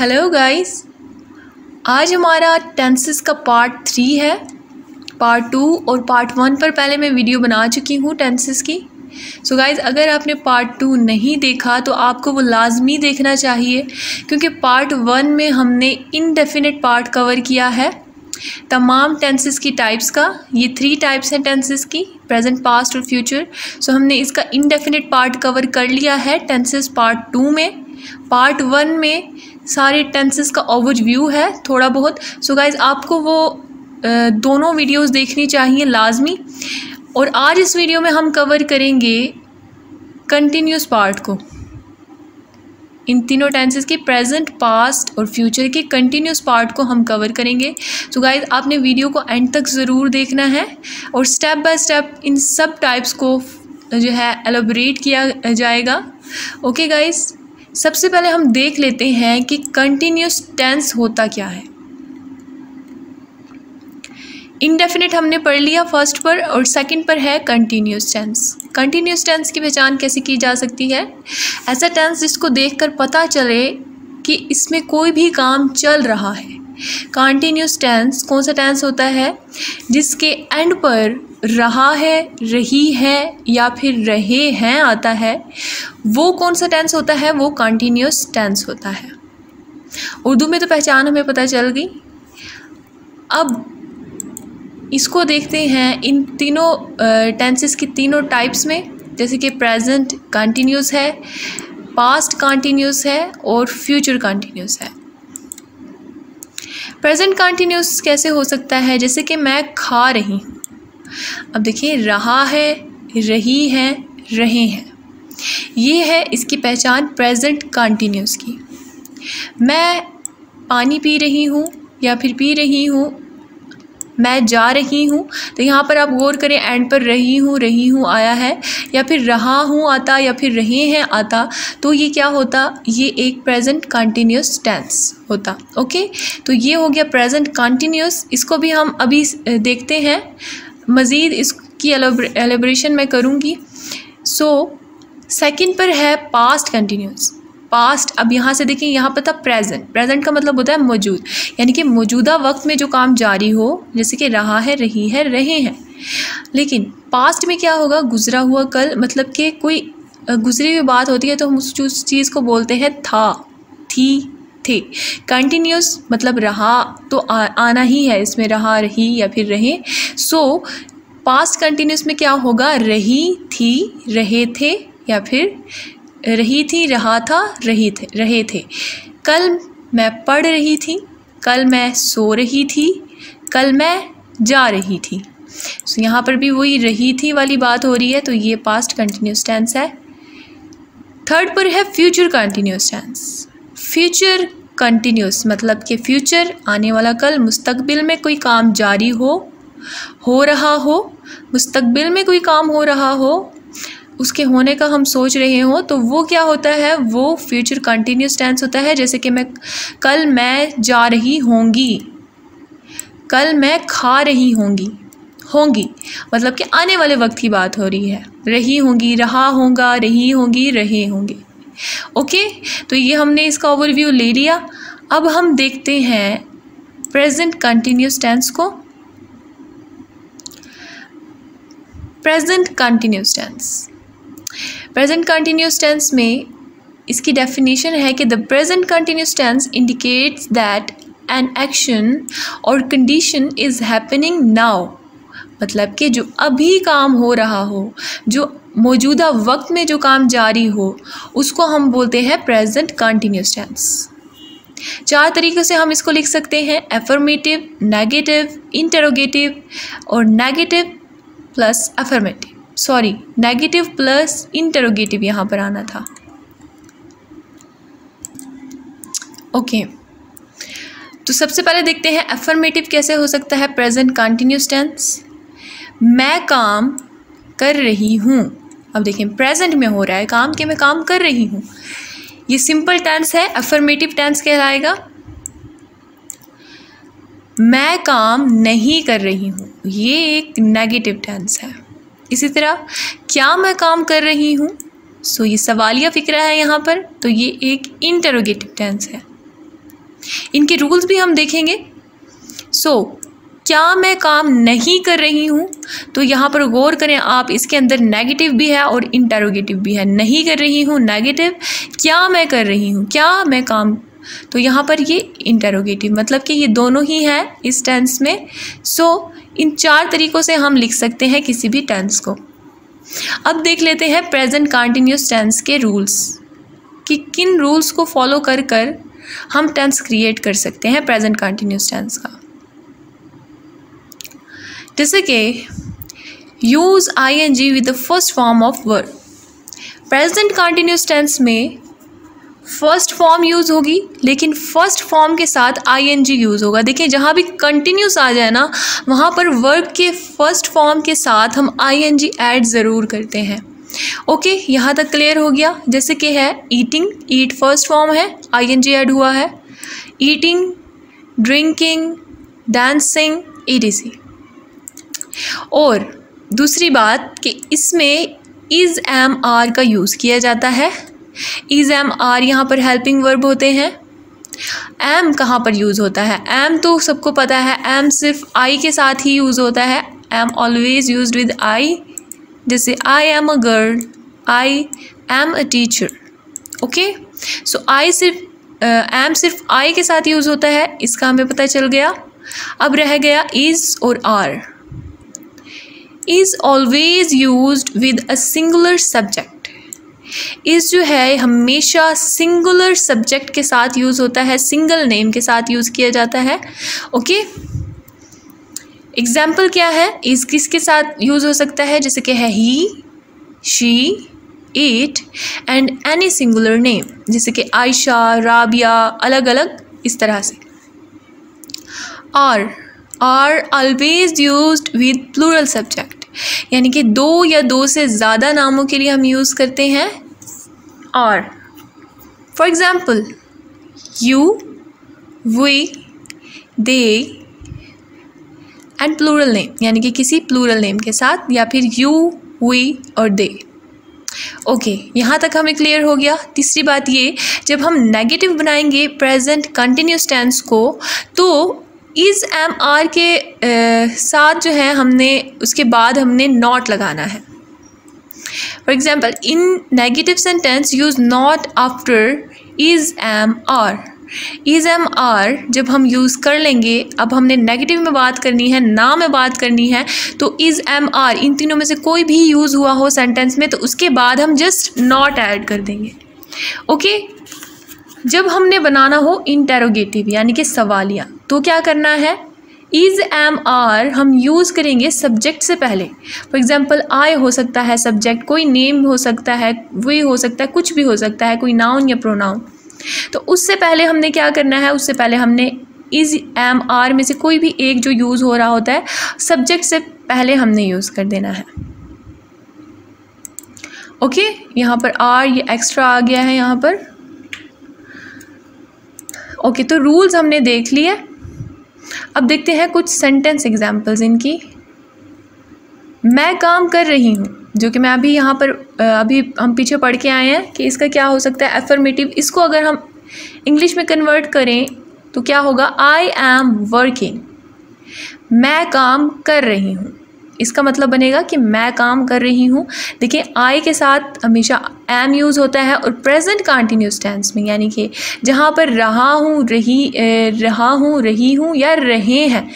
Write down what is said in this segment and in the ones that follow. Hello guys, आज हमारा tenses का पार्ट 3 है। पार्ट 2 और पार्ट 1 पर पहले मैं वीडियो बना चुकी हूँ टेंसेस की। सो गाइस, अगर आपने पार्ट 2 नहीं देखा तो आपको वो लाजमी देखना चाहिए, क्योंकि पार्ट 1 में हमने इनडेफिनेट पार्ट कवर किया है, तमाम टेंसेस की टाइप्स का। ये 3 टाइप्स हैं टेंसेस की, प्रेजेंट, पास्ट और फ्यूचर। सो हमने इसका इनडेफिनेट पार्ट कवर कर लिया है टेंसेस पार्ट 2 में। पार्ट 1 में सारे टेंसेस का ओवरव्यू है थोड़ा बहुत। सो गाइज़, आपको वो दोनों वीडियोस देखनी चाहिए लाजमी। और आज इस वीडियो में हम कवर करेंगे कंटिन्यूस पार्ट को, इन तीनों टेंसेस के, प्रेजेंट, पास्ट और फ्यूचर के कंटिन्यूस पार्ट को हम कवर करेंगे। तो गाइज़, आपने वीडियो को एंड तक ज़रूर देखना है और स्टेप बाय स्टेप इन सब टाइप्स को जो है एलोबरेट किया जाएगा। ओके गाइज़, सबसे पहले हम देख लेते हैं कि कंटिन्यूस टेंस होता क्या है। इंडेफिनेट हमने पढ़ लिया फर्स्ट पर, और सेकंड पर है कंटिन्यूस टेंस। कंटिन्यूस टेंस की पहचान कैसे की जा सकती है? ऐसा टेंस जिसको देखकर पता चले कि इसमें कोई भी काम चल रहा है। कंटिन्यूस टेंस कौन सा टेंस होता है? जिसके एंड पर रहा है, रही है या फिर रहे हैं आता है, वो कौन सा टेंस होता है? वो कंटिन्यूस टेंस होता है। उर्दू में तो पहचान हमें पता चल गई। अब इसको देखते हैं इन तीनों टेंसेस की तीनों टाइप्स में, जैसे कि प्रेजेंट कंटिन्यूस है, पास्ट कंटिन्यूस है और फ्यूचर कंटिन्यूस है। प्रेजेंट कंटिन्यूस कैसे हो सकता है? जैसे कि मैं खा रही हूँ। अब देखिए, रहा है, रही है, रहे हैं, ये है इसकी पहचान प्रेजेंट कंटिन्यूस की। मैं पानी पी रही हूँ या फिर पी रही हूँ, मैं जा रही हूँ, तो यहाँ पर आप गौर करें एंड पर रही हूँ आया है, या फिर रहा हूँ आता, या फिर रहे हैं आता, तो ये क्या होता? ये एक प्रेजेंट कंटिन्यूस टेंस होता। ओके, तो ये हो गया प्रेजेंट कंटिन्यूस। इसको भी हम अभी देखते हैं, मज़ीद इसकी एलेब्रेशन मैं करूँगी। सो सेकंड पर है पास्ट कंटिन्यूस। पास्ट, अब यहाँ से देखिए, यहाँ पर था प्रेजेंट। प्रेजेंट का मतलब होता है मौजूद, यानी कि मौजूदा वक्त में जो काम जारी हो, जैसे कि रहा है, रही है, रहे हैं। लेकिन पास्ट में क्या होगा? गुजरा हुआ कल, मतलब कि कोई गुजरी हुई बात होती है तो हम उस चीज़ को बोलते हैं था, थी, थे। कंटिन्यूस मतलब रहा, तो आना ही है इसमें, रहा, रही या फिर रहे। सो पास्ट कंटिन्यूस में क्या होगा? रही, थी, रहे थे, या फिर रही थी, रहा था, रहे थे। कल मैं पढ़ रही थी, कल मैं सो रही थी, कल मैं जा रही थी। सो यहाँ पर भी वही रही थी वाली बात हो रही है, तो ये पास्ट कंटिन्यूस टेंस है। थर्ड पर है future continuous tense. Future continuous मतलब कि फ्यूचर आने वाला कल, मुस्तकबिल में कोई काम जारी हो रहा हो, मुस्तकबिल में कोई काम हो रहा हो, उसके होने का हम सोच रहे हों, तो वो क्या होता है? वो फ्यूचर कंटिन्यूस टेंस होता है। जैसे कि कल मैं जा रही होंगी, कल मैं खा रही होंगी मतलब कि आने वाले वक्त की बात हो रही है। रही होंगी, रहा होगा, रही होंगी, रहे होंगे। ओके, तो ये हमने इसका ओवरव्यू ले लिया। अब हम देखते हैं प्रेजेंट कंटिन्यूस टेंस को। Present continuous tense, present continuous tense में इसकी डेफिनेशन है कि the present continuous tense indicates that an action or condition is happening now, मतलब कि जो अभी काम हो रहा हो, जो मौजूदा वक्त में जो काम जारी हो, उसको हम बोलते हैं प्रेजेंट कंटिन्यूस टेंस। 4 तरीक़ों से हम इसको लिख सकते हैं, एफर्मेटिव, नेगेटिव, इंटरोगेटिव और negative plus affirmative, sorry negative plus interrogative यहाँ पर आना था। ओके, तो सबसे पहले देखते हैं एफर्मेटिव कैसे हो सकता है प्रेजेंट कंटिन्यूस टेंस। मैं काम कर रही हूँ। अब देखें, प्रेजेंट में हो रहा है काम, कि मैं काम कर रही हूँ। ये सिंपल टेंस है, एफर्मेटिव टेंस कहलाएगा। मैं काम नहीं कर रही हूँ, ये एक नेगेटिव टेंस है। इसी तरह, क्या मैं काम कर रही हूँ? सो ये सवालिया फिक्रा है यहाँ पर, तो ये एक इंटरोगेटिव टेंस है। इनके रूल्स भी हम देखेंगे। क्या मैं काम नहीं कर रही हूँ, तो यहाँ पर गौर करें आप, इसके अंदर नेगेटिव भी है और इंटरोगेटिव भी है। नहीं कर रही हूँ नेगेटिव, क्या मैं कर रही हूँ, क्या मैं काम, तो यहाँ पर ये इंटरोगेटिव, मतलब कि ये दोनों ही हैं इस टेंस में। इन चार तरीक़ों से हम लिख सकते हैं किसी भी टेंस को। अब देख लेते हैं प्रेजेंट कंटिन्यूस टेंस के रूल्स कि किन रूल्स को फॉलो कर कर हम टेंस क्रिएट कर सकते हैं प्रेजेंट कंटिन्यूस टेंस का। जैसे कि use ING with the first form of word. Present continuous tense में फर्स्ट फॉर्म यूज़ होगी, लेकिन फर्स्ट फॉर्म के साथ आईएनजी यूज़ होगा। देखिए जहाँ भी कंटिन्यूस आ जाए ना, वहाँ पर वर्ब के फर्स्ट फॉर्म के साथ हम आईएनजी ऐड ज़रूर करते हैं। ओके, यहाँ तक क्लियर हो गया। जैसे कि है ईटिंग, ईट फर्स्ट फॉर्म है, आईएनजी ऐड हुआ है, ईटिंग, ड्रिंकिंग, डांसिंग, ईटीसी। और दूसरी बात कि इसमें इज़ एम आर का यूज़ किया जाता है। इज़ एम आर यहाँ पर हेल्पिंग वर्ब होते हैं। एम कहाँ पर यूज़ होता है? एम तो सबको पता है, एम सिर्फ आई के साथ ही यूज़ होता है। Am always used with I, जैसे I am a girl, I am a teacher. Okay, so I सिर्फ एम सिर्फ आई के साथ यूज़ होता है, इसका हमें पता चल गया। अब रह गया इज़ और are. Is always used with a singular subject. Is जो है हमेशा सिंगुलर सब्जेक्ट के साथ यूज़ होता है, सिंगल नेम के साथ यूज़ किया जाता है। ओके, एग्जाम्पल क्या है, इज़ किसके साथ यूज़ हो सकता है? जैसे कि है he, she, it and any singular name, जैसे कि आयशा, राबिया, अलग अलग इस तरह से। और are always used with plural subject, यानी कि दो या दो से ज़्यादा नामों के लिए हम यूज़ करते हैं। और for example you, we, they and plural name, यानी कि किसी प्लूरल नेम के साथ, या फिर यू, वी और दे। ओके, यहाँ तक हमें क्लियर हो गया। तीसरी बात ये, जब हम नेगेटिव बनाएंगे प्रेजेंट कंटिन्यूस टेंस को, तो इज़ एम आर के साथ जो है हमने, उसके बाद हमने नॉट लगाना है। For example in negative sentence use not after is am are. Is am are जब हम यूज़ कर लेंगे, अब हमने नेगेटिव में बात करनी है, ना में बात करनी है, तो इज़ एम आर इन तीनों में से कोई भी यूज़ हुआ हो सेंटेंस में, तो उसके बाद हम जस्ट नॉट ऐड कर देंगे। ओके, जब हमने बनाना हो इंटरोगेटिव, यानी कि सवालिया, तो क्या करना है, इज़ एम आर हम यूज़ करेंगे सब्जेक्ट से पहले। फॉर एग्ज़ाम्पल आई हो सकता है सब्जेक्ट, कोई नेम हो सकता है, वे हो सकता है, कुछ भी हो सकता है, कोई नाउन या प्रोनाउन। तो उससे पहले हमने क्या करना है, उससे पहले हमने इज़ एम आर में से कोई भी एक जो यूज़ हो रहा होता है सब्जेक्ट से पहले हमने यूज़ कर देना है। ओके, यहाँ पर आर ये एक्स्ट्रा आ गया है यहाँ पर। ओके, तो रूल्स हमने देख लिए। अब देखते हैं कुछ सेंटेंस एग्जांपल्स इनकी। मैं काम कर रही हूँ, जो कि मैं अभी यहाँ पर अभी हम पीछे पढ़ के आए हैं कि इसका क्या हो सकता है, एफर्मेटिव। इसको अगर हम इंग्लिश में कन्वर्ट करें तो क्या होगा, आई एम वर्किंग, मैं काम कर रही हूँ। इसका मतलब बनेगा कि मैं काम कर रही हूँ। देखिए आई के साथ हमेशा एम यूज़ होता है, और प्रेजेंट कंटिन्यूस टेंस में, यानी कि जहाँ पर रहा हूँ, रही हूँ या रहे हैं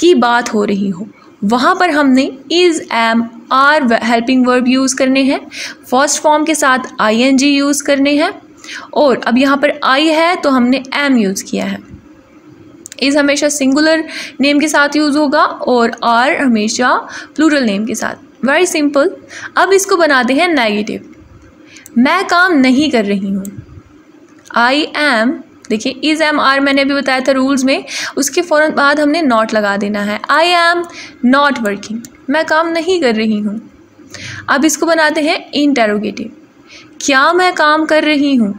की बात हो रही हो, वहाँ पर हमने is am are helping verb use करने हैं, फर्स्ट फॉर्म के साथ आईएनजी यूज़ करने हैं। और अब यहाँ पर आई है तो हमने एम यूज़ किया है। इज़ हमेशा सिंगुलर नेम के साथ यूज़ होगा और आर हमेशा प्लूरल नेम के साथ। Very simple. अब इसको बनाते हैं नेगेटिव। मैं काम नहीं कर रही हूँ, आई एम, देखिए इज़ एम आर मैंने अभी बताया था रूल्स में, उसके फ़ौरन बाद हमने नॉट लगा देना है। आई एम नॉट वर्किंग, मैं काम नहीं कर रही हूँ। अब इसको बनाते हैं इंटरोगेटिव। क्या मैं काम कर रही हूँ,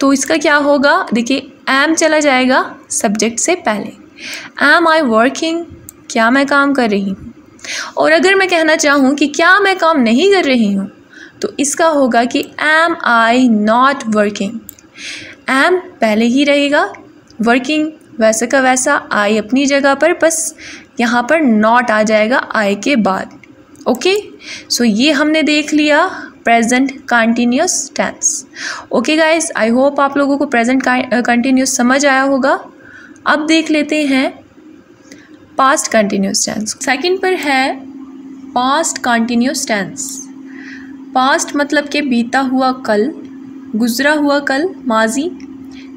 तो इसका क्या होगा, देखिए एम चला जाएगा सब्जेक्ट से पहले। एम आई वर्किंग, क्या मैं काम कर रही हूँ। और अगर मैं कहना चाहूँ कि क्या मैं काम नहीं कर रही हूँ, तो इसका होगा कि am I not working. Am पहले ही रहेगा, वर्किंग वैसे का वैसा, आई अपनी जगह पर, बस यहाँ पर नॉट आ जाएगा आई के बाद। ओके सो ये हमने देख लिया present continuous tense. Okay guys, I hope आप लोगों को प्रेजेंट कंटिन्यूस समझ आया होगा। अब देख लेते हैं पास्ट कंटिन्यूस टेंस। सेकंड पर है पास्ट कंटिन्यूस टेंस। पास्ट मतलब के बीता हुआ कल, गुजरा हुआ कल, माजी।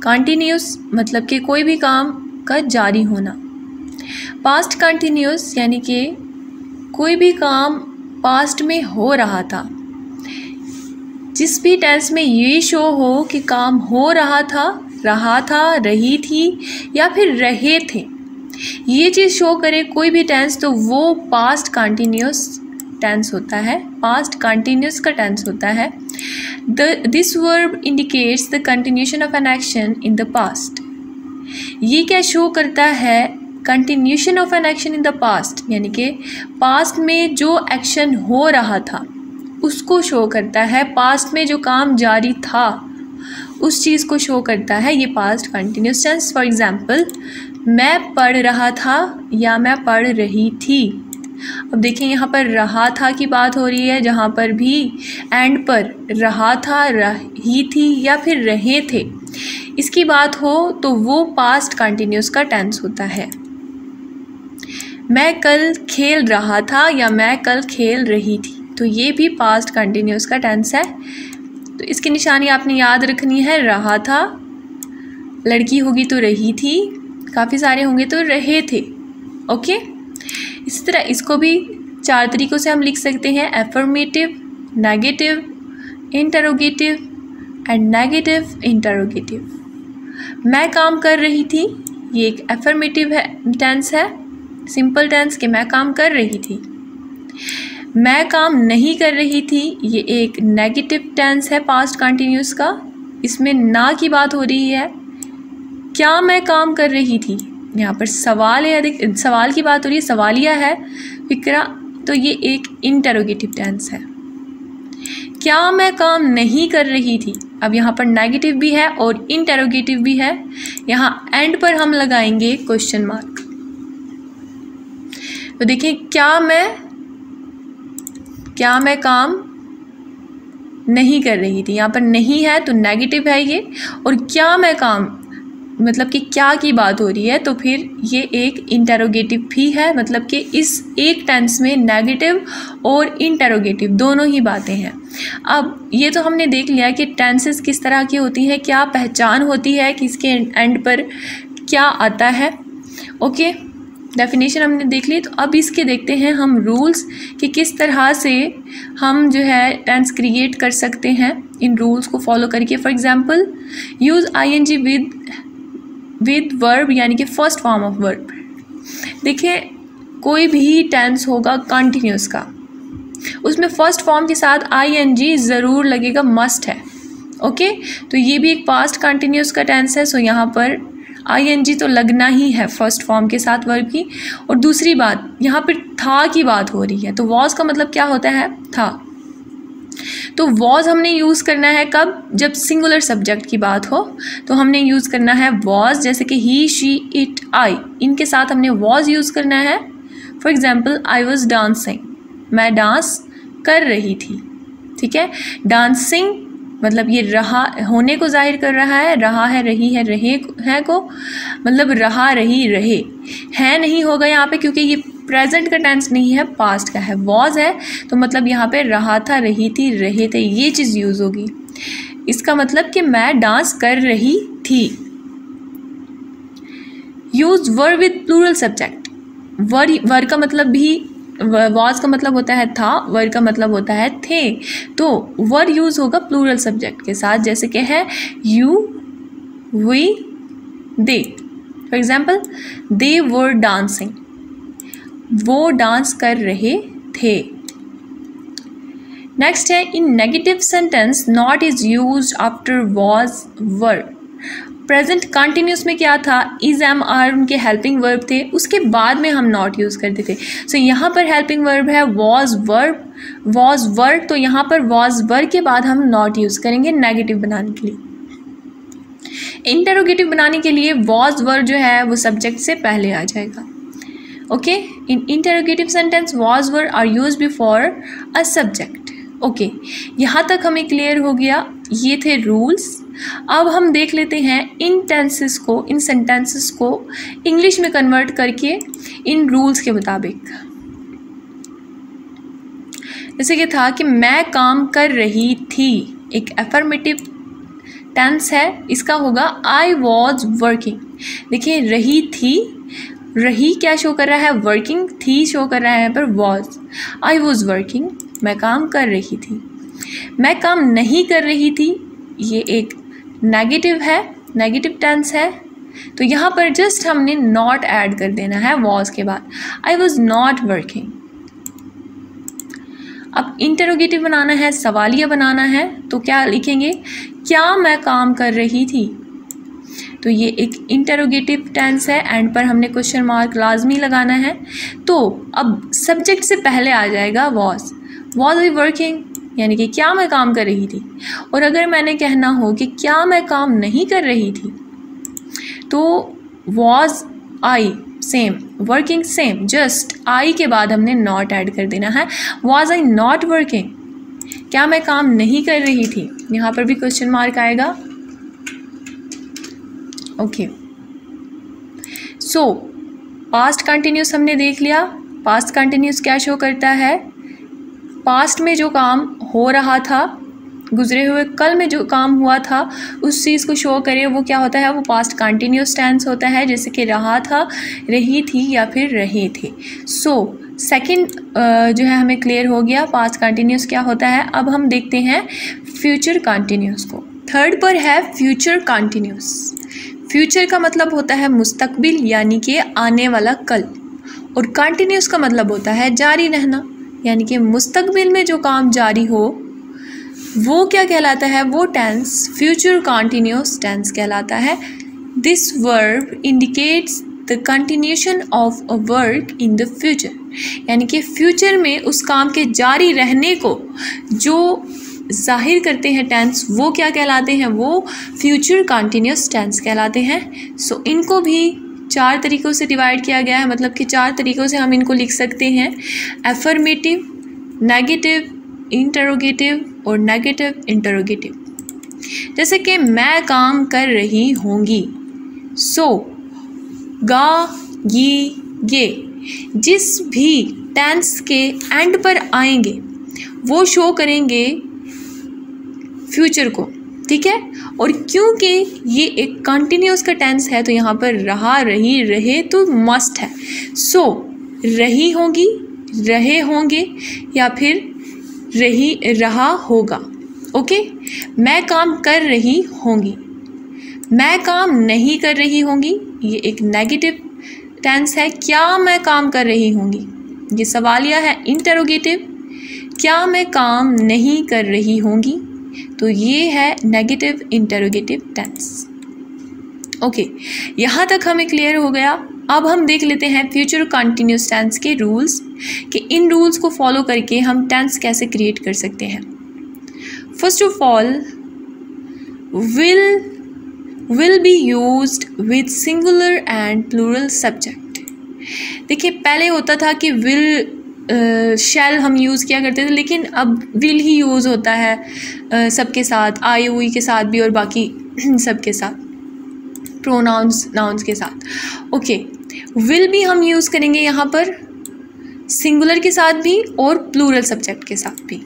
कंटिन्यूस मतलब के कोई भी काम का जारी होना। पास्ट कंटिन्यूस यानी कि कोई भी काम पास्ट में हो रहा था। जिस भी टेंस में ये शो हो कि काम हो रहा था, रही थी या फिर रहे थे, ये चीज़ शो करे कोई भी टेंस तो वो पास्ट कंटिन्यूस टेंस होता है, पास्ट कंटिन्यूस का टेंस होता है। This verb indicates the continuation of an action in the past. ये क्या शो करता है? Continuation of an action in the past, यानी कि पास्ट में जो एक्शन हो रहा था उसको शो करता है, पास्ट में जो काम जारी था उस चीज़ को शो करता है ये past continuous tense. For example, मैं पढ़ रहा था या मैं पढ़ रही थी। अब देखिए यहाँ पर रहा था की बात हो रही है, जहाँ पर भी एंड पर रहा था, रही थी या फिर रहे थे इसकी बात हो तो वो पास्ट कंटिन्यूस का टेंस होता है। मैं कल खेल रहा था या मैं कल खेल रही थी, तो ये भी पास्ट कंटिन्यूस का टेंस है। तो इसकी निशानी आपने याद रखनी है, रहा था, लड़की होगी तो रही थी, काफ़ी सारे होंगे तो रहे थे। ओके, इसी तरह इसको भी चार तरीक़ों से हम लिख सकते हैं, affirmative, negative, interrogative and negative interrogative. मैं काम कर रही थी, ये एक एफर्मेटिव टेंस है, सिंपल टेंस के मैं काम कर रही थी। मैं काम नहीं कर रही थी, ये एक नेगेटिव टेंस है पास्ट कंटिन्यूस का, इसमें ना की बात हो रही है। क्या मैं काम कर रही थी, यहाँ पर सवाल है, सवाल की बात हो रही है, सवालिया है फिक्रा, तो ये एक इंटरोगेटिव टेंस है। क्या मैं काम नहीं कर रही थी, अब यहाँ पर नेगेटिव भी है और इंटरोगेटिव भी है, यहाँ एंड पर हम लगाएंगे क्वेश्चन मार्क। तो देखिए क्या मैं काम नहीं कर रही थी, यहाँ पर नहीं है तो नेगेटिव है ये, और क्या मैं काम मतलब कि क्या की बात हो रही है तो फिर ये एक इंटरोगेटिव भी है, मतलब कि इस एक टेंस में नेगेटिव और इंटरोगेटिव दोनों ही बातें हैं। अब ये तो हमने देख लिया कि टेंसेस किस तरह की होती हैं, क्या पहचान होती है कि इसके एंड पर क्या आता है। ओके, डेफिनेशन हमने देख ली, तो अब इसके देखते हैं हम रूल्स कि किस तरह से हम जो है टेंस क्रिएट कर सकते हैं इन रूल्स को फॉलो करके। For example, use ING with verb यानी कि फर्स्ट फॉर्म ऑफ वर्ब। देखिए कोई भी टेंस होगा कंटिन्यूस का, उसमें फर्स्ट फॉर्म के साथ आईएनजी ज़रूर लगेगा, मस्ट है। ओके, तो ये भी एक पास्ट कंटिन्यूस का टेंस है, सो यहाँ पर आईएनजी तो लगना ही है फर्स्ट फॉर्म के साथ वर्ब की। और दूसरी बात, यहाँ पर था की बात हो रही है तो वॉज का मतलब क्या होता है, था, तो वॉज हमने यूज़ करना है कब, जब सिंगुलर सब्जेक्ट की बात हो तो हमने यूज़ करना है वॉज, जैसे कि ही, शी, इट, आई, इनके साथ हमने वॉज यूज़ करना है। For example, I was dancing, मैं डांस कर रही थी। ठीक है, डांसिंग मतलब ये रहा होने को जाहिर कर रहा है, रहा है, रही है, रहे हैं को मतलब रहा, रही, रहे है नहीं होगा यहाँ पे क्योंकि ये प्रेजेंट का टेंस नहीं है, पास्ट का है, वॉज है, तो मतलब यहाँ पे रहा था, रही थी, रहे थे, ये चीज़ यूज़ होगी। इसका मतलब कि मैं डांस कर रही थी। Use verb with plural subject. Verb का मतलब भी, वॉज का मतलब होता है था, वर का मतलब होता है थे, तो वर यूज़ होगा प्लूरल सब्जेक्ट के साथ, जैसे कि है you, we, they. For example, they were dancing, वो डांस कर रहे थे। नेक्स्ट है, in negative sentence not is used after was were. Present continuous में क्या था, इज, एम, आर उनके हेल्पिंग वर्ब थे, उसके बाद में हम नॉट यूज़ करते थे। सो यहाँ पर हेल्पिंग वर्ब है वॉज वर्ब, वॉज वर्ड, तो यहाँ पर वॉज वर्ड के बाद हम नॉट यूज़ करेंगे नेगेटिव बनाने के लिए। इंटरोगेटिव बनाने के लिए वॉज वर्ड जो है वो सब्जेक्ट से पहले आ जाएगा. Okay, in interrogative sentence was word are use before a subject. Okay, यहाँ तक हमें क्लियर हो गया. ये थे रूल्स. अब हम देख लेते हैं इन टेंसेस को, इन सेंटेंसेस को इंग्लिश में कन्वर्ट करके इन रूल्स के मुताबिक. जैसे कि था कि मैं काम कर रही थी, एक एफर्मेटिव टेंस है, इसका होगा आई वॉज वर्किंग. देखिए रही थी, रही क्या शो कर रहा है, वर्किंग, थी शो कर रहा है पर वॉज. आई वॉज वर्किंग, मैं काम कर रही थी. मैं काम नहीं कर रही थी, ये एक नेगेटिव है, नेगेटिव टेंस है, तो यहाँ पर जस्ट हमने नॉट ऐड कर देना है वॉज के बाद. I was not working. अब इंटरोगेटिव बनाना है, सवालिया बनाना है, तो क्या लिखेंगे, क्या मैं काम कर रही थी. तो ये एक इंटरोगेटिव टेंस है, एंड पर हमने क्वेश्चन मार्क लाजमी लगाना है. तो अब सब्जेक्ट से पहले आ जाएगा वॉज. वॉज आई वर्किंग यानी कि क्या मैं काम कर रही थी. और अगर मैंने कहना हो कि क्या मैं काम नहीं कर रही थी तो was I same, working same, just I के बाद हमने नॉट ऐड कर देना है. वॉज आई नॉट वर्किंग, क्या मैं काम नहीं कर रही थी. यहाँ पर भी क्वेश्चन मार्क आएगा. ओके, सो पास्ट कंटिन्यूस हमने देख लिया. पास्ट कंटिन्यूस क्या शो करता है, पास्ट में जो काम हो रहा था, गुजरे हुए कल में जो काम हुआ था उस चीज़ को शो करे, वो क्या होता है, वो पास्ट कंटिन्यूस टेंस होता है, जैसे कि रहा था, रही थी या फिर रहे थे. सो सेकंड जो है हमें क्लियर हो गया पास्ट कंटिन्यूस क्या होता है. अब हम देखते हैं फ्यूचर कंटिन्यूस को. थर्ड पर है फ्यूचर कंटिन्यूस. फ्यूचर का मतलब होता है मुस्तकबिल यानी कि आने वाला कल, और कंटिन्यूस का मतलब होता है जारी रहना, यानी कि मुस्तकबिल में जो काम जारी हो वो क्या कहलाता है, वो टेंस फ्यूचर कंटिन्यूस टेंस कहलाता है. This verb indicates the continuation of a work in the future, यानी कि फ्यूचर में उस काम के जारी रहने को जो जाहिर करते हैं टेंस, वो क्या कहलाते हैं, वो फ्यूचर कंटिन्यूस टेंस कहलाते हैं. सो इनको भी चार तरीक़ों से डिवाइड किया गया है, मतलब कि चार तरीक़ों से हम इनको लिख सकते हैं, एफर्मेटिव, नेगेटिव, इंटरोगेटिव और नेगेटिव इंटरोगेटिव. जैसे कि मैं काम कर रही होंगी, सो गा गी गे, जिस भी टेंस के एंड पर आएंगे वो शो करेंगे फ्यूचर को, ठीक है. और क्योंकि ये एक कंटिन्यूस का टेंस है तो यहाँ पर रहा, रही, रहे तो मस्ट है. सो रही होंगी, रहे होंगे या फिर रही, रहा होगा. ओके, मैं काम कर रही होंगी, मैं काम नहीं कर रही होंगी, ये एक नेगेटिव टेंस है. क्या मैं काम कर रही होंगी, ये सवालिया है, इंटरोगेटिव. क्या मैं काम नहीं कर रही होंगी, तो ये है नेगेटिव इंटरोगेटिव टेंस. ओके, यहाँ तक हमें क्लियर हो गया. अब हम देख लेते हैं फ्यूचर कंटिन्यूस टेंस के रूल्स, कि इन रूल्स को फॉलो करके हम टेंस कैसे क्रिएट कर सकते हैं. First of all, will be used with singular and plural subject. देखिए पहले होता था कि विल शैल हम यूज़ किया करते थे, लेकिन अब विल ही यूज़ होता है सबके साथ, आई हुई के साथ भी और बाकी सबके साथ, प्रोनाउंस, नाउंस के साथ. ओके, विल भी हम यूज़ करेंगे यहाँ पर सिंगुलर के साथ भी और प्लूरल सब्जेक्ट के साथ भी.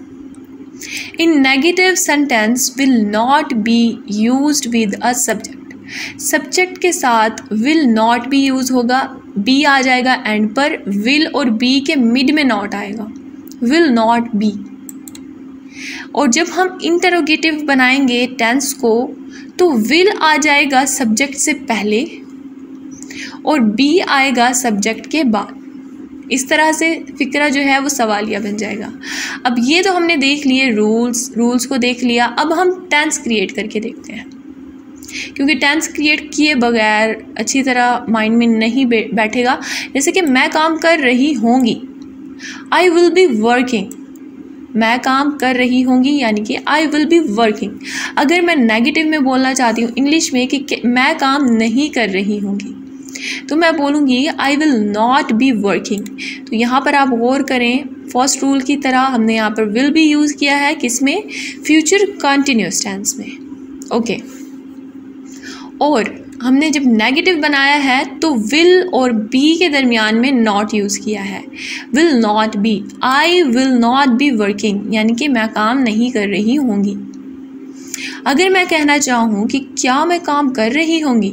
In negative sentence will not be used with a subject. Subject के साथ विल नॉट बी यूज़ होगा, बी आ जाएगा एंड पर, विल और बी के मिड में नॉट आएगा, विल नॉट बी. और जब हम इंटरोगेटिव बनाएंगे टेंस को तो विल आ जाएगा सब्जेक्ट से पहले और बी आएगा सब्जेक्ट के बाद. इस तरह से फिक्रा जो है वो सवालिया बन जाएगा. अब ये तो हमने देख लिए रूल्स को देख लिया. अब हम टेंस क्रिएट करके देखते हैं, क्योंकि टेंस क्रिएट किए बगैर अच्छी तरह माइंड में नहीं बैठेगा. जैसे कि मैं काम कर रही होंगी, आई विल बी वर्किंग, मैं काम कर रही होंगी यानी कि आई विल बी वर्किंग। अगर मैं नेगेटिव में बोलना चाहती हूँ इंग्लिश में कि मैं काम नहीं कर रही होंगी तो मैं बोलूँगी I will not be working. तो यहाँ पर आप गौर करें, फर्स्ट रूल की तरह हमने यहाँ पर विल भी यूज़ किया है किसमें, फ्यूचर कंटिन्यूस टेंस में। ओके, और हमने जब नेगेटिव बनाया है तो विल और बी के दरमियान में नॉट यूज़ किया है, will not be, I will not be working यानी कि मैं काम नहीं कर रही होंगी। अगर मैं कहना चाहूँ कि क्या मैं काम कर रही होंगी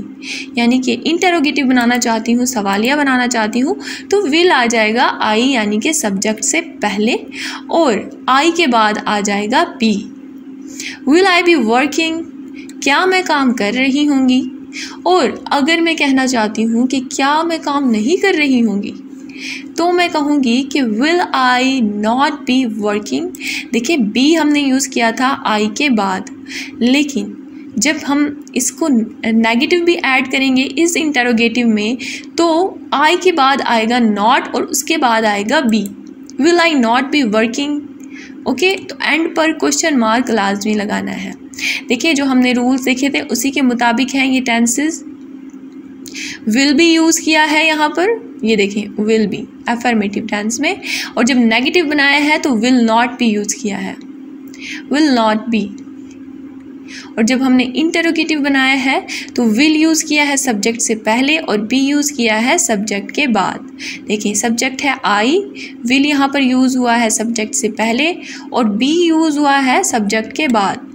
यानी कि इंटरोगेटिव बनाना चाहती हूँ, सवालिया बनाना चाहती हूँ, तो विल आ जाएगा आई यानी कि सब्जेक्ट से पहले और आई के बाद आ जाएगा be. Will I be working, क्या मैं काम कर रही होंगी। और अगर मैं कहना चाहती हूँ कि क्या मैं काम नहीं कर रही होंगी तो मैं कहूँगी कि will I not be working. देखिए बी हमने यूज़ किया था आई के बाद, लेकिन जब हम इसको नेगेटिव भी ऐड करेंगे इस इंटरोगेटिव में तो आई के बाद आएगा नॉट और उसके बाद आएगा be, will I not be working. Okay, तो एंड पर क्वेश्चन मार्क लाजमी लगाना है। देखिए जो हमने रूल्स देखे थे उसी के मुताबिक हैं ये टेंसेस। विल भी यूज़ किया है यहाँ पर, ये देखें विल बी अफर्मेटिव टेंस में, और जब नेगेटिव बनाया है तो विल नॉट बी यूज़ किया है, विल नॉट बी। और जब हमने इंटरोगेटिव बनाया है तो विल यूज़ किया है सब्जेक्ट से पहले और बी यूज़ किया है सब्जेक्ट के बाद। देखिए सब्जेक्ट है आई, विल यहाँ पर यूज़ हुआ है सब्जेक्ट से पहले और बी यूज़ हुआ है सब्जेक्ट के बाद।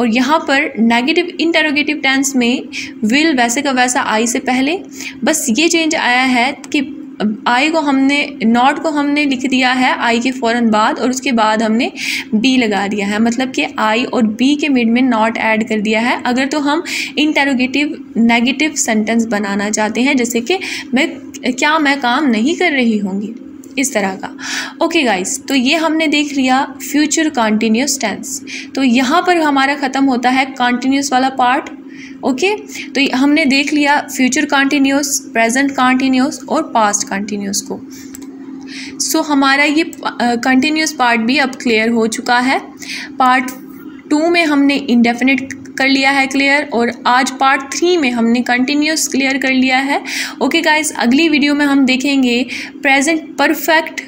और यहाँ पर नेगेटिव इंटरोगेटिव टेंस में विल वैसे का वैसा आई से पहले, बस ये चेंज आया है कि आई को हमने, नॉट को हमने लिख दिया है आई के फ़ौरन बाद और उसके बाद हमने बी लगा दिया है, मतलब कि आई और बी के मिड में नॉट ऐड कर दिया है। अगर तो हम इंटरोगेटिव नेगेटिव सेंटेंस बनाना चाहते हैं जैसे कि मैं काम नहीं कर रही होंगी, इस तरह का। ओके गाइस, तो ये हमने देख लिया फ्यूचर कंटिन्यूस टेंस। तो यहाँ पर हमारा ख़त्म होता है कंटिन्यूस वाला पार्ट। ओके, तो हमने देख लिया फ्यूचर कंटिन्यूस, प्रेजेंट कंटिन्यूस और पास्ट कंटिन्यूस को। सो हमारा ये कंटिन्यूस पार्ट भी अब क्लियर हो चुका है। पार्ट 2 में हमने इंडेफिनिट कर लिया है क्लियर, और आज पार्ट 3 में हमने कंटिन्यूस क्लियर कर लिया है। ओके गाइस, अगली वीडियो में हम देखेंगे प्रेजेंट परफेक्ट,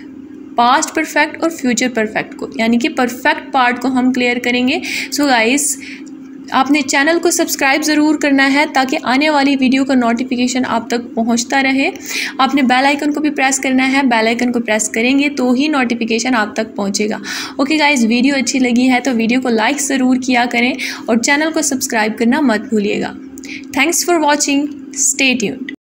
पास्ट परफेक्ट और फ्यूचर परफेक्ट को, यानी कि परफेक्ट पार्ट को हम क्लियर करेंगे। सो गाइस, आपने चैनल को सब्सक्राइब ज़रूर करना है ताकि आने वाली वीडियो का नोटिफिकेशन आप तक पहुंचता रहे। आपने बेल आइकन को भी प्रेस करना है, बेल आइकन को प्रेस करेंगे तो ही नोटिफिकेशन आप तक पहुंचेगा। ओके गाइस, वीडियो अच्छी लगी है तो वीडियो को लाइक ज़रूर किया करें और चैनल को सब्सक्राइब करना मत भूलिएगा। Thanks for watching, stay tuned.